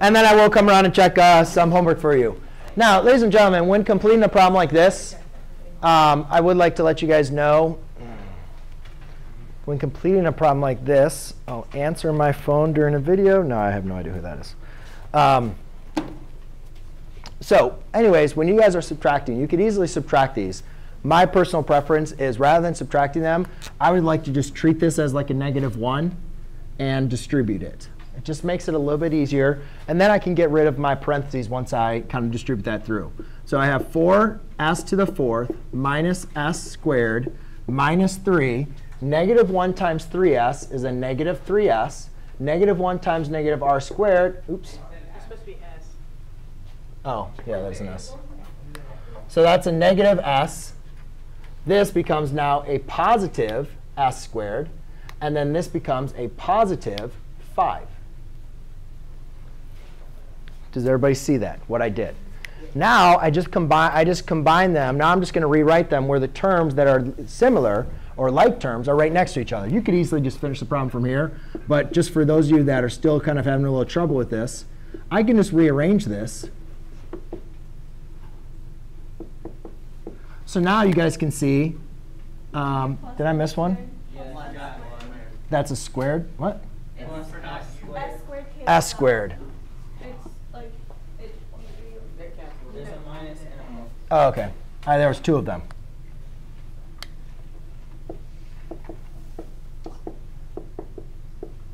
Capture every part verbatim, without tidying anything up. and then I will come around and check uh, some homework for you. Now, ladies and gentlemen, when completing a problem like this, um, I would like to let you guys know, when completing a problem like this, I'll answer my phone during a video. No, I have no idea who that is. Um, so anyways, when you guys are subtracting, you could easily subtract these. My personal preference is rather than subtracting them, I would like to just treat this as like a negative one and distribute it. It just makes it a little bit easier. And then I can get rid of my parentheses once I kind of distribute that through. So I have four s to the fourth minus s squared minus three. Negative one times three s is a negative three s. Negative one times negative r squared. Oops. It's supposed to be s. Oh, yeah, that's an s. So that's a negative s. This becomes now a positive s squared. And then this becomes a positive five. Does everybody see that, what I did? Now I just combine, I just combine them. Now I'm just going to rewrite them where the terms that are similar or like terms are right next to each other. You could easily just finish the problem from here. But just for those of you that are still kind of having a little trouble with this, I can just rearrange this. So now you guys can see, um, did I miss one? Yeah. That's a squared. What? It's S squared. S squared. Oh, OK. All right, there was two of them.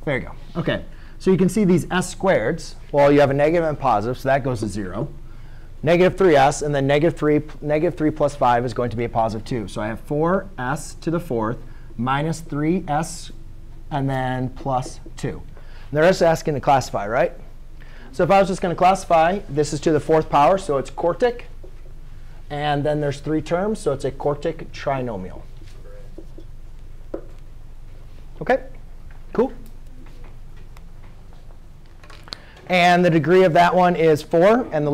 There you go. OK. So you can see these s squareds. Well, you have a negative and positive, so that goes to zero. Negative three s, and then negative three, negative three plus five is going to be a positive two. So I have four s to the fourth minus three s, and then plus two. And they're just asking to classify, right? So if I was just going to classify, this is to the fourth power, so it's quartic. And then there's three terms, so it's a quartic trinomial. OK, cool. And the degree of that one is four, and the